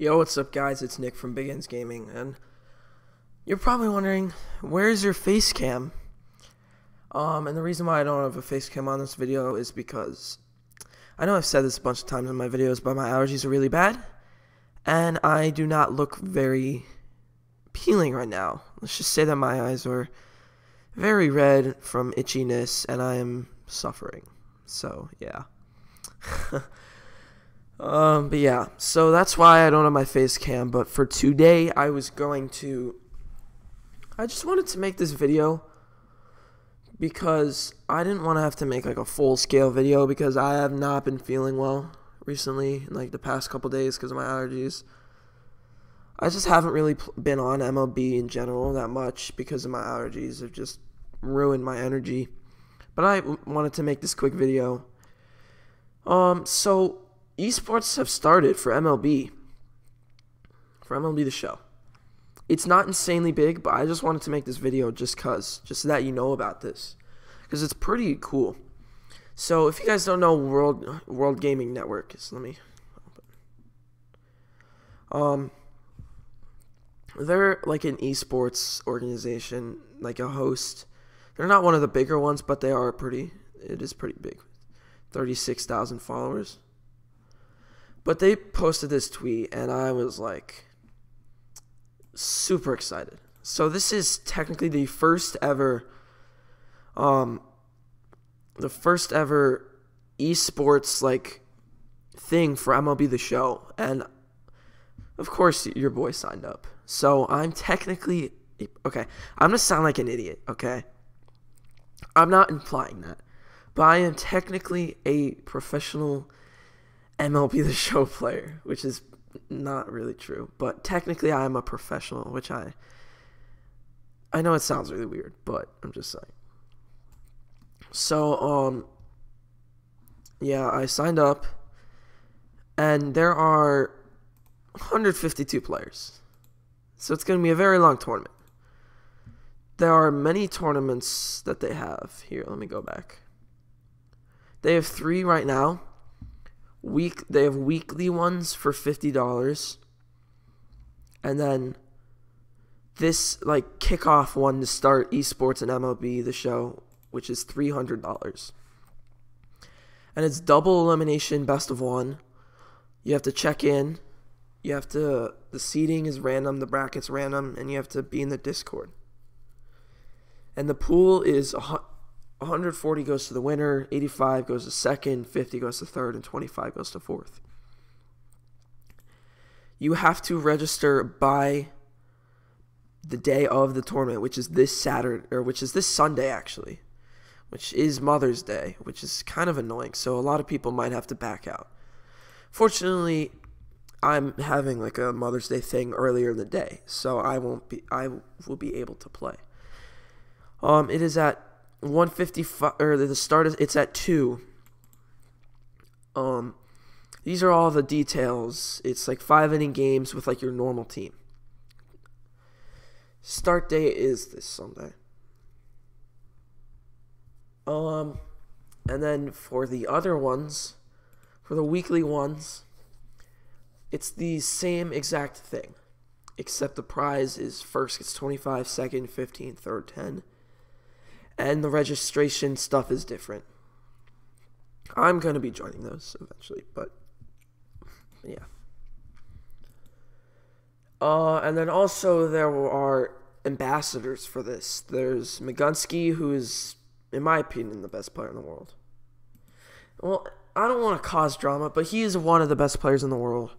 Yo, what's up guys, it's Nick from Big N's Gaming, and you're probably wondering, where's your face cam? And the reason why I don't have a face cam on this video is because, I know I've said this a bunch of times in my videos, but my allergies are really bad, and I do not look very appealing right now. Let's just say that my eyes are very red from itchiness, and I am suffering, so yeah. But yeah, so that's why I don't have my face cam, but for today, I just wanted to make this video because I didn't want to have to make like a full-scale video because I have not been feeling well recently, in like the past couple days because of my allergies. I just haven't really been on MLB in general that much because of my allergies. They've just ruined my energy, but I wanted to make this quick video. So esports have started for MLB, The Show. It's not insanely big, but I just wanted to make this video just so that you know about this, because it's pretty cool. So if you guys don't know, World Gaming Network is, let me open. They're like an esports organization, like a host. They're not one of the bigger ones, but they are pretty. It is pretty big, 36,000 followers. But they posted this tweet, and I was like super excited. So this is technically the first ever, esports like thing for MLB The Show, and of course your boy signed up. So I'm technically okay. I'm gonna sound like an idiot, okay? I'm not implying that, but I am technically a professional MLB The Show player, which is not really true, but technically I'm a professional, which I know it sounds really weird, but I'm just saying. So yeah, I signed up, and there are 152 players, so it's gonna be a very long tournament. There are many tournaments that they have here. Let me go back. They have 3 right now. They have weekly ones for $50, and then this like kickoff one to start esports and MLB The Show, which is $300, and it's double elimination, best of one. You have to check in. You have to, the seeding is random, the bracket's random, and you have to be in the Discord. And the pool is 140 goes to the winner, 85 goes to second, 50 goes to third, and 25 goes to fourth. You have to register by the day of the tournament, which is this Saturday, or which is this Sunday actually, which is Mother's Day, which is kind of annoying. So a lot of people might have to back out. Fortunately, I'm having like a Mother's Day thing earlier in the day, so I will be able to play. It is at 1:55, or the start is, it's at 2. These are all the details. It's like 5-inning games with like your normal team. Start date is this Sunday. And then for the other ones, for the weekly ones, it's the same exact thing, except the prize is first gets 25, second 15, third 10. And the registration stuff is different. I'm going to be joining those eventually, but yeah. And then also there are ambassadors for this. There's Magunski, who is, in my opinion, the best player in the world. Well, I don't want to cause drama, but he is one of the best players in the world.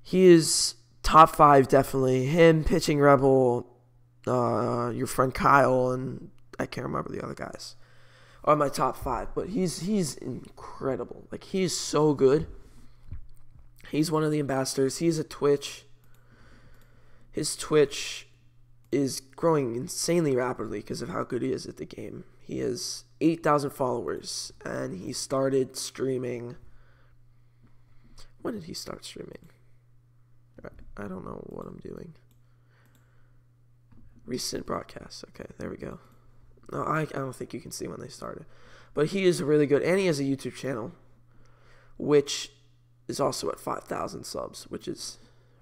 He is top 5, definitely. Him, Pitching Rebel, your friend Kyle, and I can't remember the other guys, are my top 5, but he's incredible. Like, he's so good. He's one of the ambassadors. He's a Twitch. His Twitch is growing insanely rapidly because of how good he is at the game. He has 8,000 followers, and he started streaming. When did he start streaming? I don't know what I'm doing. Recent broadcasts. Okay, there we go. No, I don't think you can see when they started. But he is really good, and he has a YouTube channel, which is also at 5,000 subs, which is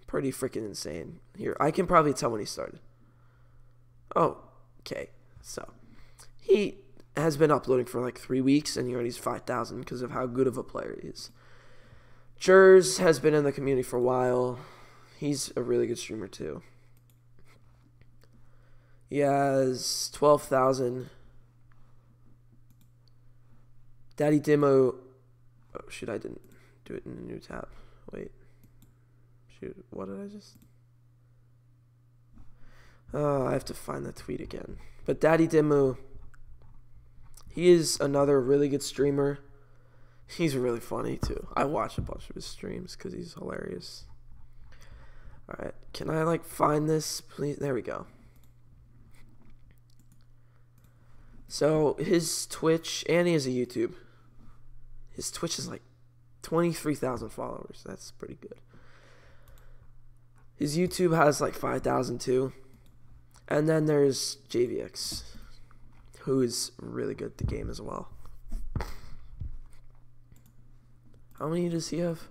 pretty freaking insane. Here, I can probably tell when he started. Oh, okay. So, he has been uploading for like 3 weeks, and he already's 5,000 because of how good of a player he is. Jers has been in the community for a while. He's a really good streamer, too. He has 12,000. Daddy Demo. Oh, shit, I didn't do it in the new tab. Wait. Shoot, what did I just... Oh, I have to find that tweet again. But Daddy Demo, he is another really good streamer. He's really funny, too. I watch a bunch of his streams because he's hilarious. Alright, can I, like, find this, please? There we go. So, his Twitch, and he has a YouTube. His Twitch is, like, 23,000 followers. That's pretty good. His YouTube has, like, 5,000, too. And then there's JVX, who is really good at the game as well. How many does he have?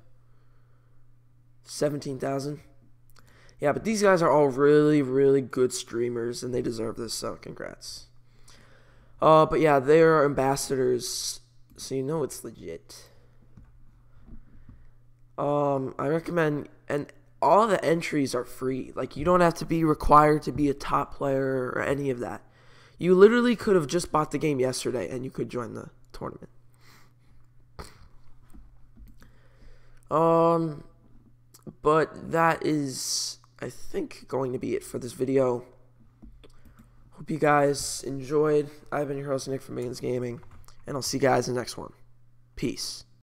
17,000. Yeah, but these guys are all really, really good streamers, and they deserve this, so congrats. But yeah, they are ambassadors, so you know it's legit. I recommend, and all the entries are free. Like, you don't have to be required to be a top player or any of that. You literally could have just bought the game yesterday, and you could join the tournament. But that is, I think, going to be it for this video. Hope you guys enjoyed. I've been your host, Nick, from Big N's Gaming, and I'll see you guys in the next one. Peace.